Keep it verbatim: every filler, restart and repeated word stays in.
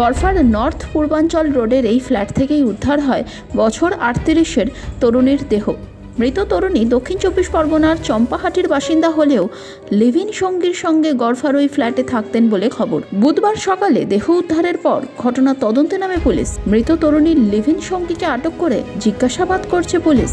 গড়ফার north পূর্বাঞ্চল রোডের এই ফ্ল্যাট থেকেই উদ্ধার হয় বছর আটত্রিশের তরুণীর দেহ। মৃত তরুণী দক্ষিণ চব্বিশ পরগনার চম্পাহাটির বাসিন্দা হলেও লিভিং সঙ্গীর সঙ্গে গড়ফার ওই ফ্ল্যাটে থাকতেন বলে খবর। বুধবার সকালে দেহ উদ্ধারের পর ঘটনা তদন্তে নামে পুলিশ। মৃত তরুণীর লিভিং সঙ্গীকে আটক করে জিজ্ঞাসাবাদ করছে পুলিশ।